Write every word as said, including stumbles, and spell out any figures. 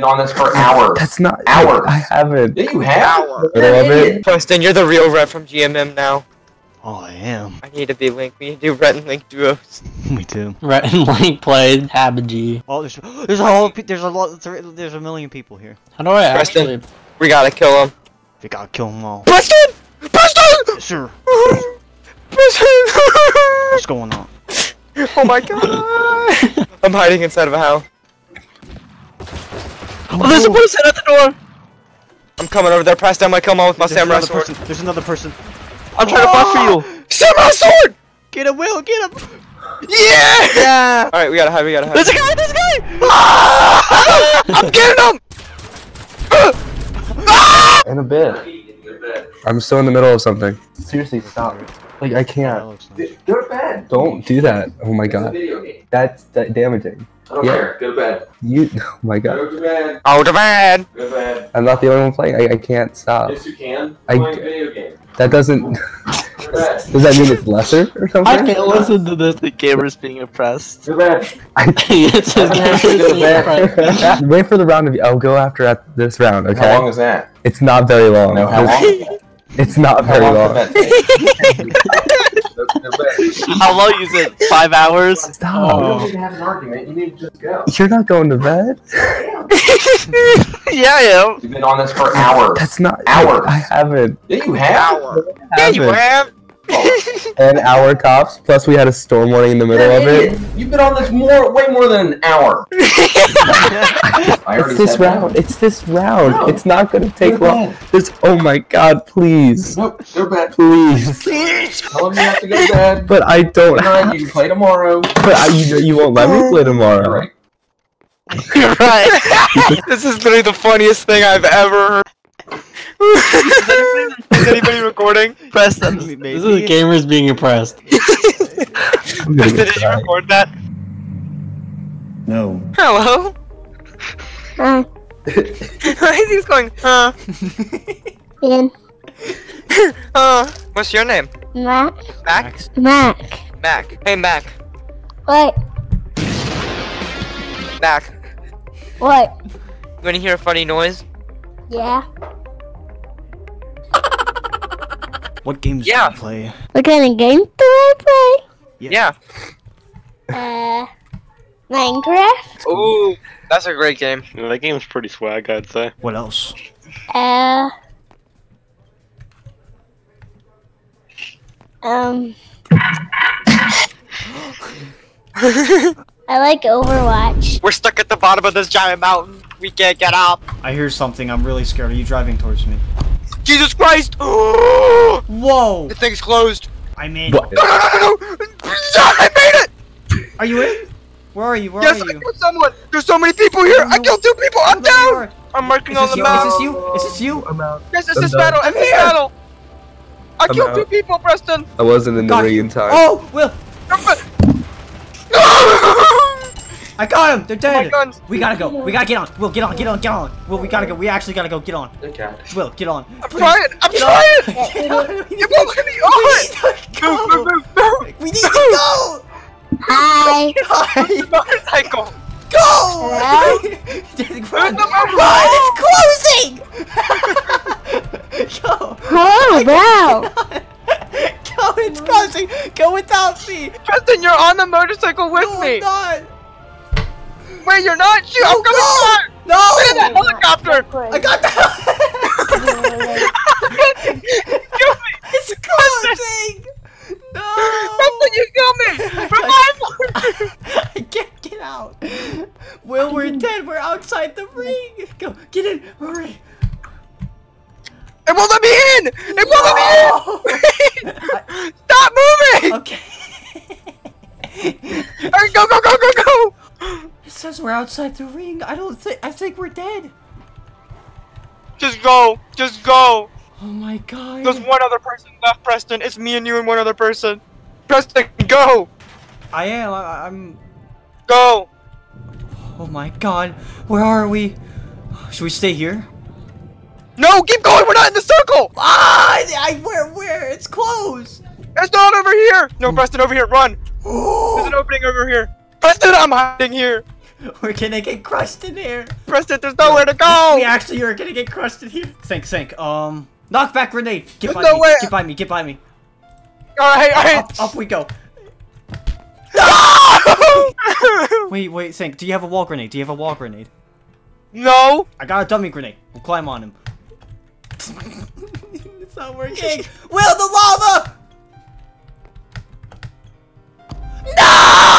been on this for hours. That's not hours. I haven't. Yeah, you have. Hours. Preston, you're the real Rhett from G M M now. Oh, I am. I need to be Link. We need to do Rhett and Link duos. Me too. Rhett and Link played Habegi. Oh, there's there's a whole there's a lot there's a million people here. How do I Preston, actually? We gotta kill him. We gotta kill them all. Preston, Preston. Sure. Preston. What's going on? Oh my god! I'm hiding inside of a house. Oh, oh, there's a person at the door! I'm coming over there, Preston. I'm gonna come on with my there's samurai sword. Person. There's another person. I'm trying oh! to fight for you! Samurai sword! Get him, Will! Get him! Yeah! Yeah! Alright, we gotta hide, we gotta hide. There's a guy! There's a guy! Ah! I'm getting him! Ah! In a bit. I'm still in the middle of something. Seriously, stop. Like, I can't. Go to bed. Don't do that. Oh my god. That's that damaging. I don't yeah. care. Go to bed. You. Oh my god. Go to bed. Go to bed. Go to bed. I'm not the only one playing. I, I can't stop. Yes, you can. I'm playing a video game. That doesn't. Does that mean it's lesser or something? I can't listen to this. The gamer's being oppressed. Go to bed. I think it's just gamer's being Wait for the round of you. I'll go after at this round, okay? How long is that? It's not very long. No, how long? It's not very long. How long is it? Five hours? Stop. Oh. You don't need to have an argument. You need to just go. You're not going to bed? Yeah, I am. You've been on this for hours. That's not hours. I haven't. Yeah, you have. Yeah, you have. An hour cops. Plus, we had a storm warning in the middle of it. You've been on this more, way more than an hour. It's this round. It's this round. No. It's not gonna take long. This. Oh my god! Please. Nope. Go to bed. Please. Please. Tell him you have to go to bed. But I don't. Have... You can play tomorrow. But I, you, you won't let me play tomorrow. Right. You're right. This is literally the funniest thing I've ever heard. Is anybody, is anybody recording? Preston, this is gamers being impressed. Preston, did you record that? No. Hello? Hi. Why is he going, huh? Ian. Uh, what's your name? Mac. Mac? Mac. Mac. Hey, Mac. What? Mac. What? You wanna hear a funny noise? Yeah. What games yeah. do you play? What kind of game do I play? Yeah. yeah. Uh, Minecraft. Ooh, that's a great game. Yeah, that game's pretty swag, I'd say. What else? Uh. Um. I like Overwatch. We're stuck at the bottom of this giant mountain. We can't get up. I hear something. I'm really scared. Are you driving towards me? Jesus Christ! Whoa! The thing's closed. I'm in. No, no, no, no, no! I made it! Are you in? Where are you? Where yes, are you? Yes, I killed someone! There's so many people here! I killed two people! I'm down! I'm working on the you? map! Is this you? Is this you? I'm out. Yes, it's this battle! It's this battle! I I'm killed out. two people, Preston! I wasn't in the ring in time. Oh, Will! I got him! They're dead! Oh, we gotta go. We gotta get on. Will, get on, get on, get on. Will, we gotta go. We actually gotta go. Get on. Okay. Will, get on. I'm Please. trying! I'm get trying! On. Get on. You won't let me on! Move, move, move, move! We need to go! Hi! Hi! Motorcycle! Go! Where's the motorcycle? It's closing! Go! Oh, wow! Go, it's closing! Go without me! Preston, you're on the motorcycle with no, me! No, I'm not! Wait, you're not? Shoot, no, I'm coming no. No! Wait, the helicopter! I got the helicopter! Kill me! It's closing! No! Preston, you kill me! Revive! I can't get out! Will, we're dead! We're outside the ring! Go, get in! Hurry! It won't let me in! It won't let me in! Stop moving! Okay. Alright, go, go, go, go, go! It says we're outside the ring. I don't think. I think we're dead. Just go. Just go. Oh my god. There's one other person left, Preston. It's me and you and one other person. Preston, go. I am. I, I'm. Go. Oh my god. Where are we? Should we stay here? No. Keep going. We're not in the circle. Ah! I, I, where? Where? It's closed. It's not over here. No, Preston, over here. Run. There's an opening over here. Preston, I'm hiding here! We're gonna get crushed in here. Preston, there's nowhere to go. We actually are gonna get crushed in here. Sink, sink. Um, knockback grenade. Get there's by no me. Way. Get by me. Get by me. All right, all right. Up, up we go. No! Wait, wait, Sink. Do you have a wall grenade? Do you have a wall grenade? No. I got a dummy grenade. We'll climb on him. It's not working. Will the lava? No!